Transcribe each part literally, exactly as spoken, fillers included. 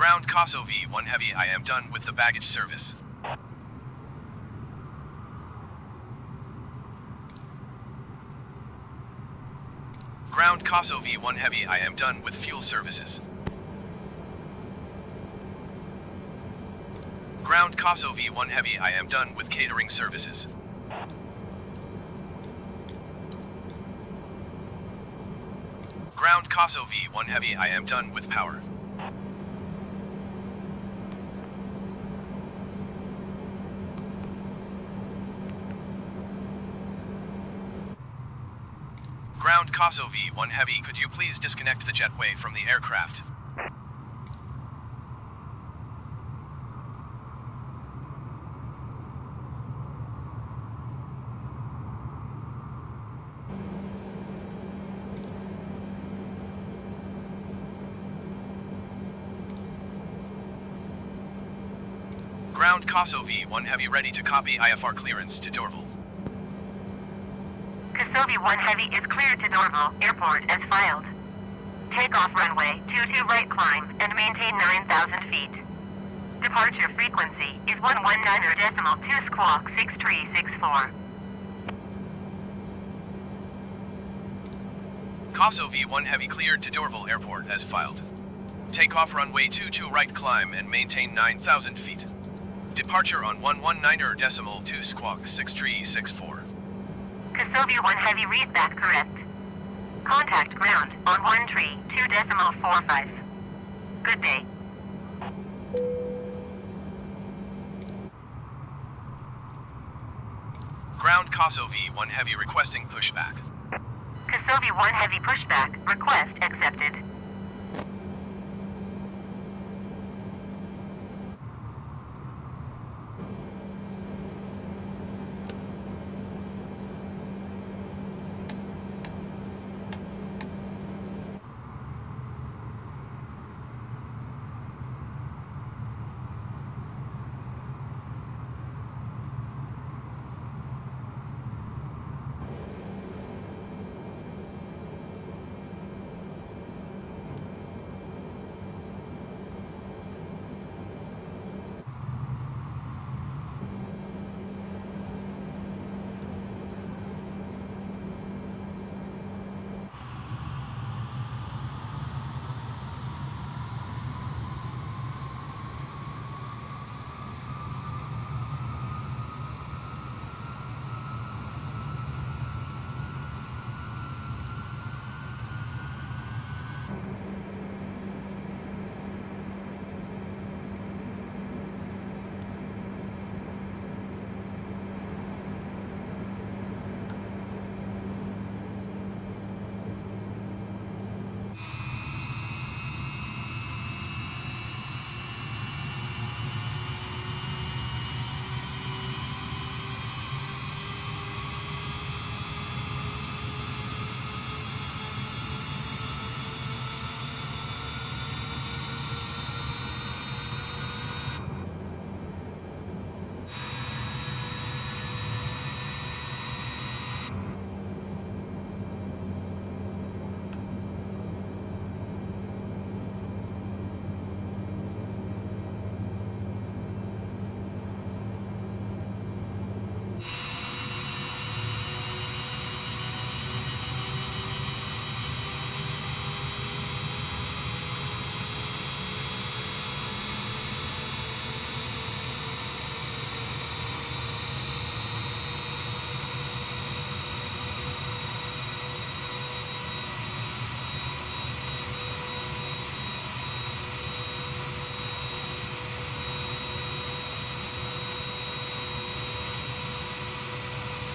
Ground Caso V one Heavy, I am done with the baggage service. Ground Caso V one Heavy, I am done with fuel services. Ground Caso V one Heavy, I am done with catering services. Ground Caso V one Heavy, I am done with power. Ground Caso V one Heavy, could you please disconnect the jetway from the aircraft? Ground Caso V one Heavy ready to copy I F R clearance to Dorval. Caso V one Heavy is cleared to Dorval Airport as filed. Takeoff runway two two right climb and maintain nine thousand feet. Departure frequency is one one nine decimal two squawk six three six four. Caso V one Heavy cleared to Dorval Airport as filed. Takeoff runway two two right climb and maintain nine thousand feet. Departure on one one nine decimal two squawk six three six four. Caso V one Heavy read that correct. Contact ground on one three two decimal four five. Good day. Ground Caso V one Heavy requesting pushback. Caso V one Heavy pushback request accepted.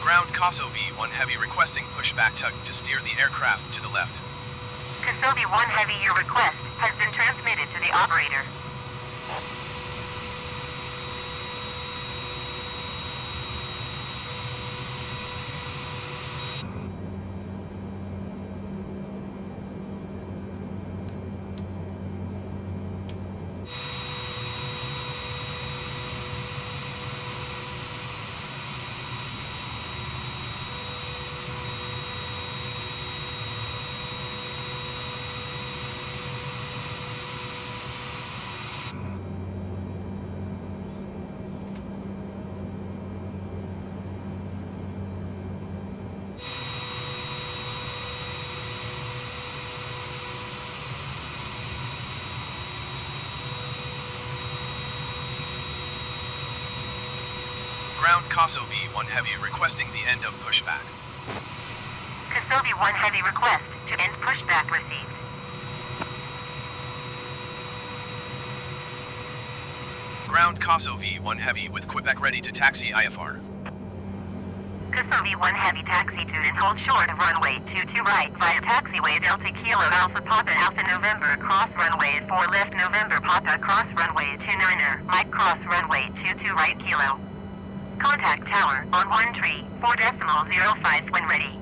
Ground Caso V one Heavy requesting pushback tug to steer the aircraft to the left. Caso V one Heavy, your request has been transmitted to the operator. Ground Kosovi one Heavy requesting the end of pushback. Kosovi one Heavy request to end pushback received. Ground Kosovi one Heavy with Quebec ready to taxi I F R. Kosovi one Heavy taxi to and hold short of runway two two right via taxiway Delta Kilo Alpha Papa Alpha November cross runway four left November Papa cross runway two niner Mike cross runway two two right Kilo. Contact tower on one three four decimal zero five when ready.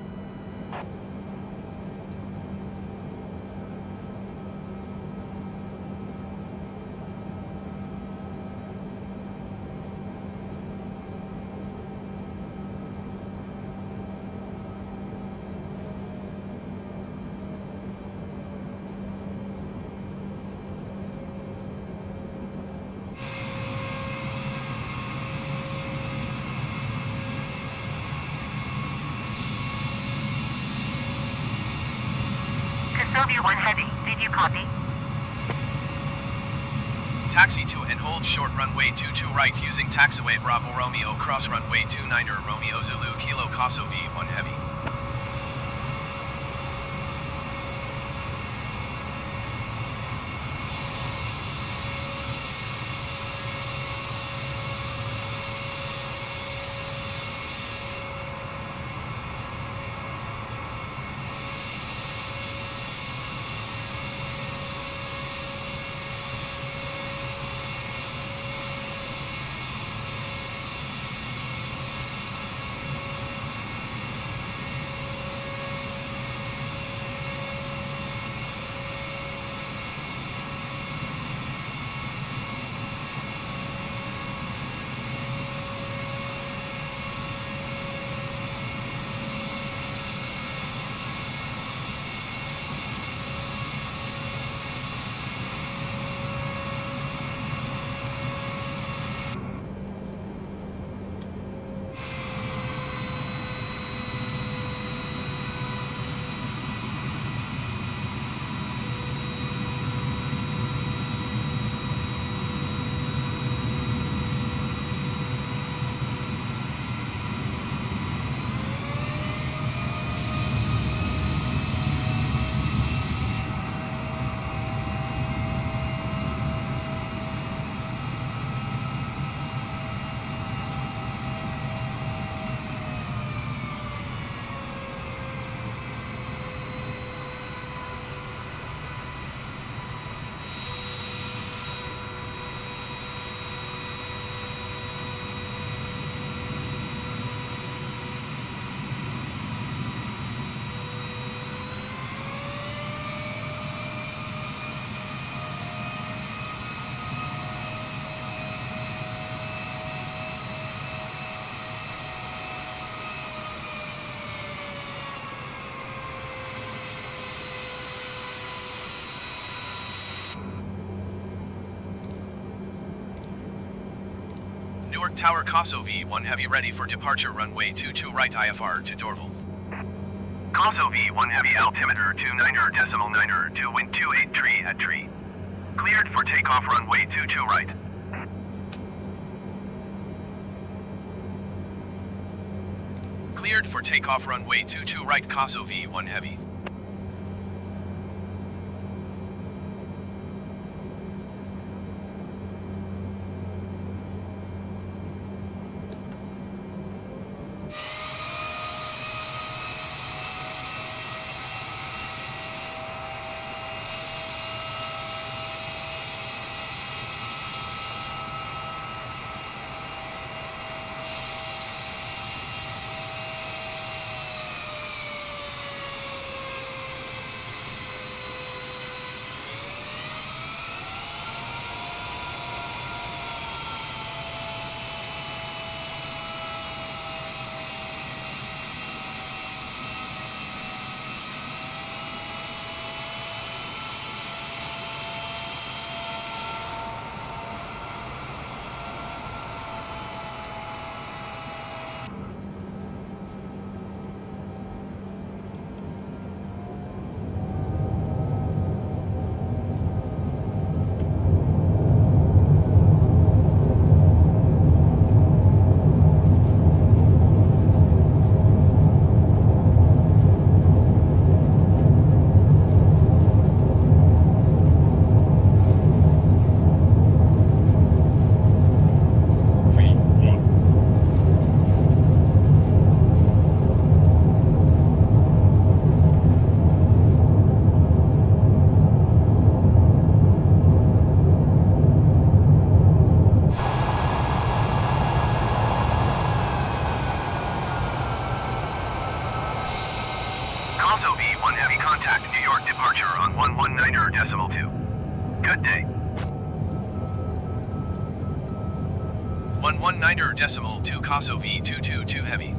One Heavy, did you copy? Taxi to and hold short runway two two right using taxiway Bravo Romeo cross runway two niner Romeo Zulu Kilo Kosovi one Heavy. Tower Kosovi one Heavy ready for departure runway two two right I F R to Dorval. Kosovi one Heavy altimeter two niner decimal niner to wind two eight three at three. Cleared for takeoff runway two two right. Cleared for takeoff runway two two right Kosovi one Heavy. departure on one nineteen decimal two. Good day. one nineteen decimal two Caso V two twenty-two Heavy.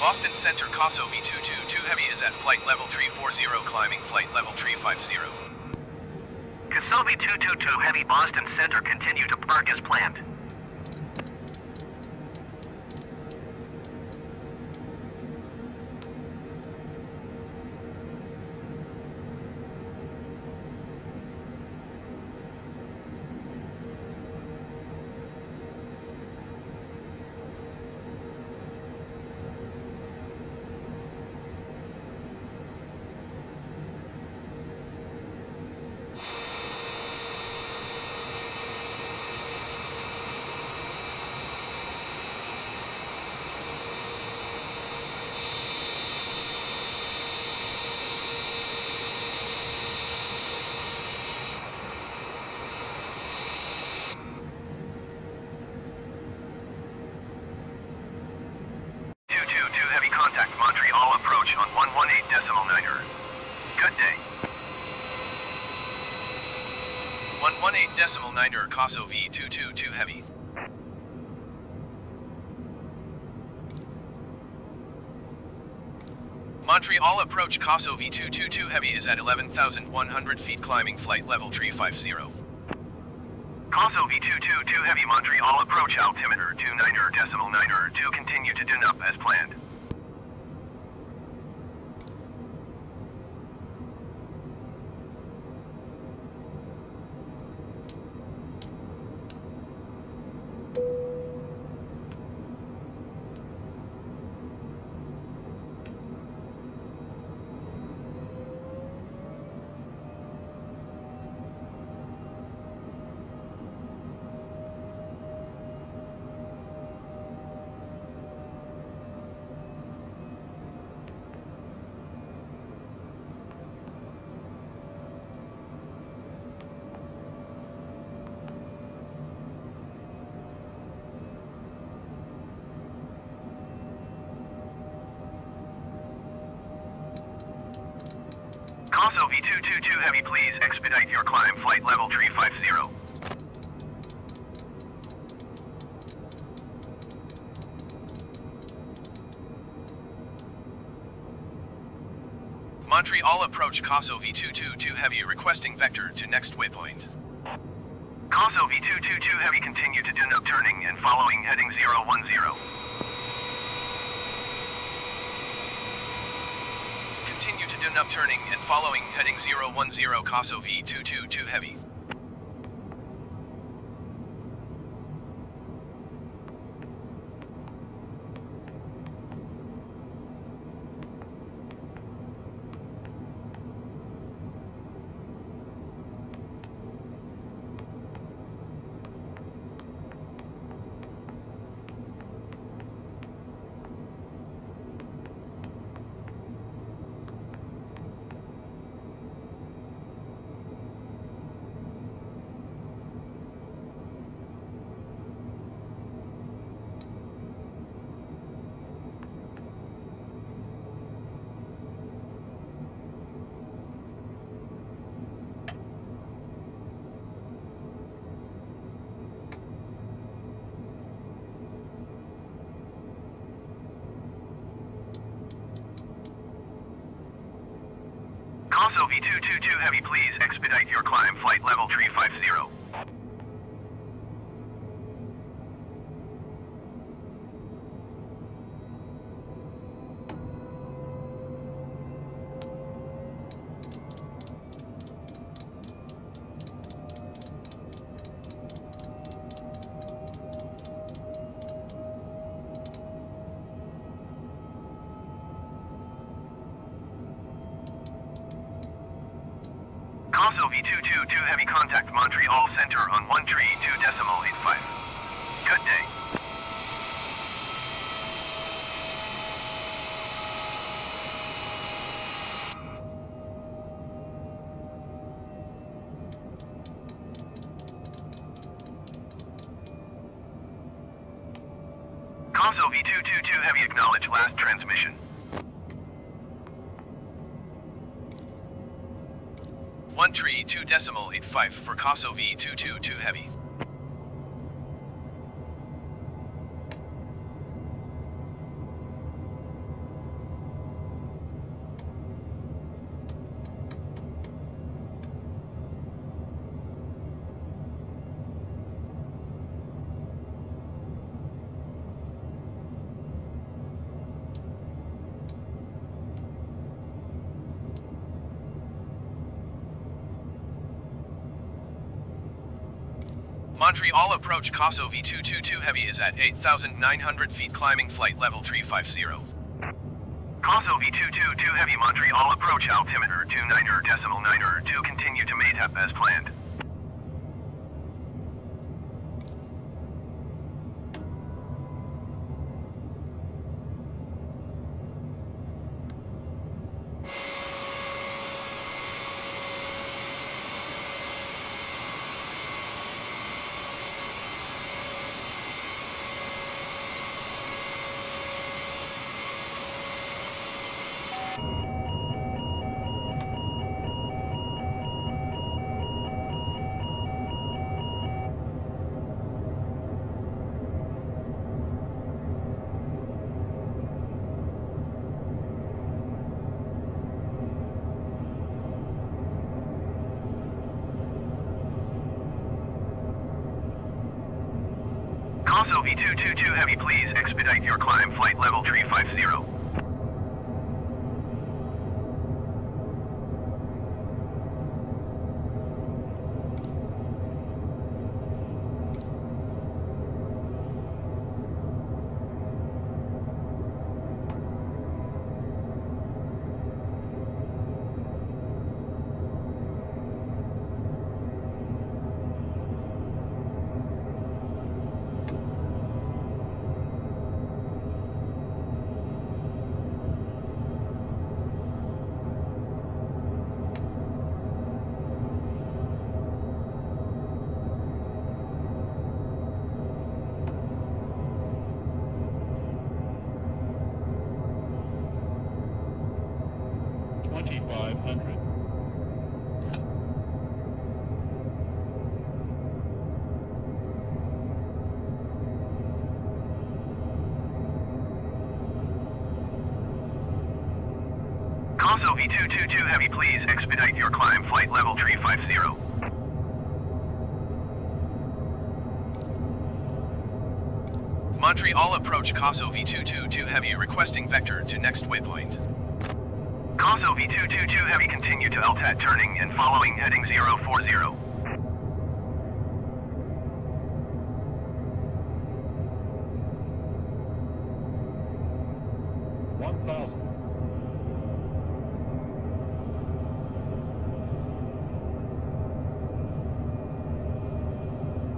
Boston Center Caso V two twenty-two Heavy is at flight level three forty, climbing flight level three fifty. Caso V two twenty-two Heavy, Boston Center, continue to park as planned. Decimal Niner Casso V two twenty-two Heavy. Montreal approach Casso V two twenty-two Heavy is at eleven thousand one hundred feet climbing flight level three fifty. Casso V two twenty-two Heavy Montreal approach altimeter two niner decimal niner two continue to dune up as planned. Casso V two twenty-two Heavy, please expedite your climb, flight level three fifty. Montreal approach Casso V two twenty-two Heavy, requesting vector to next waypoint. Casso V two twenty-two Heavy, continue to dune up turning and following heading zero one zero. Continue to dune up turning and following heading zero one zero Casso V two twenty-two Heavy. Casso V two twenty-two Heavy, please expedite your climb, flight level three fifty. Casso V two twenty-two Heavy, contact Montreal Center on one three two decimal eight five. Good day. Casso V two twenty-two Heavy, acknowledge last transmission. one three two decimal eight five for Casso V two twenty-two Heavy. Montreal approach Casso V two twenty-two Heavy is at eight thousand nine hundred feet climbing flight level three fifty. Casso V two twenty-two Heavy Montreal approach altimeter two niner decimal niner two continue to mate up as planned. Console V two two two Heavy, please expedite your climb. Flight level three five zero. twenty-five hundred. Console V two two two Heavy, please expedite your climb. Flight level three five zero. Montreal approach, Console V two two two Heavy requesting vector to next waypoint. Console V two two two Heavy, continue to L T A T turning and following heading zero four zero. one thousand.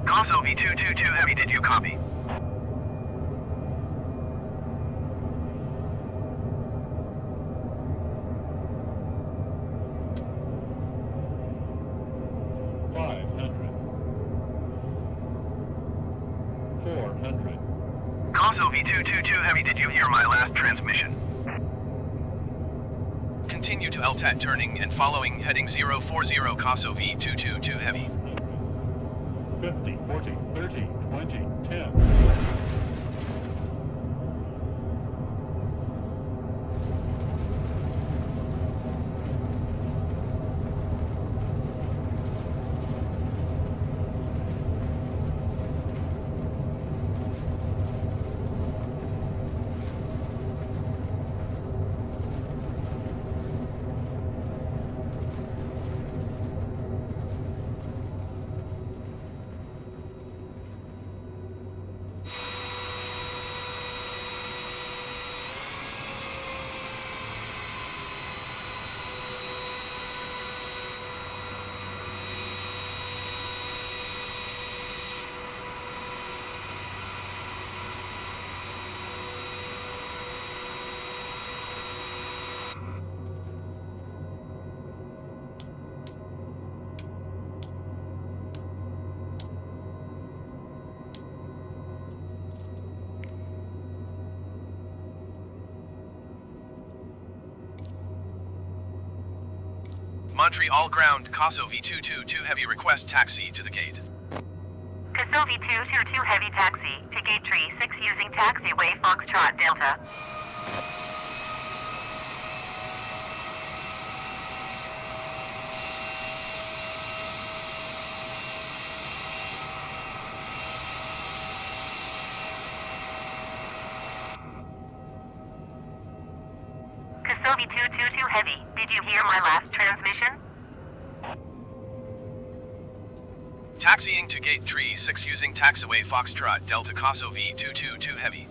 Console V two two two Heavy, did you copy? four hundred. Console V two two two Heavy, did you hear my last transmission? Continue to L T A T turning and following heading zero four zero, Console V two two two Heavy. fifty, forty, thirty, twenty, ten. Montreal Ground, Console V two two two Heavy, request taxi to the gate. Console V two two two Heavy, taxi to gate three six using taxiway Foxtrot Delta. V two two two Heavy, did you hear my last transmission? Taxiing to gate three six using taxiway Foxtrot Delta, Console V two two two Heavy.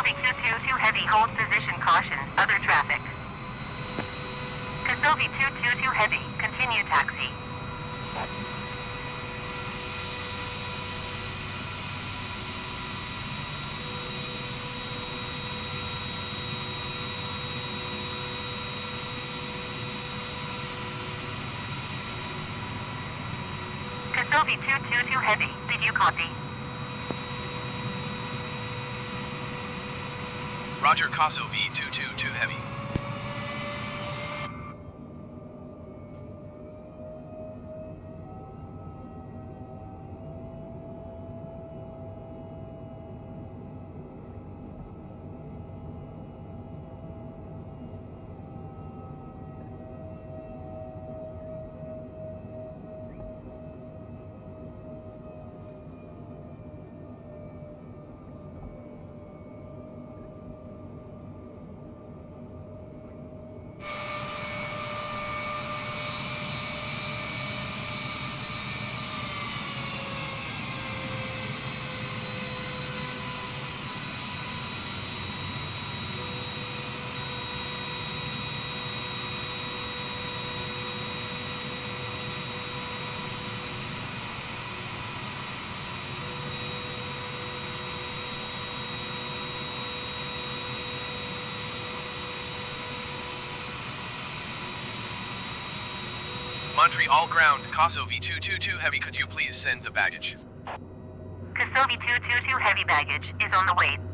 Moving two two two heavy, hold position, caution, other traffic. Kosovi two two two heavy, continue taxi. Kosovi two two two heavy, did you copy? Roger, Casso V two two two heavy. Montreal Ground, Kosovi two two two Heavy, could you please send the baggage? Kosovi two two two Heavy baggage is on the way.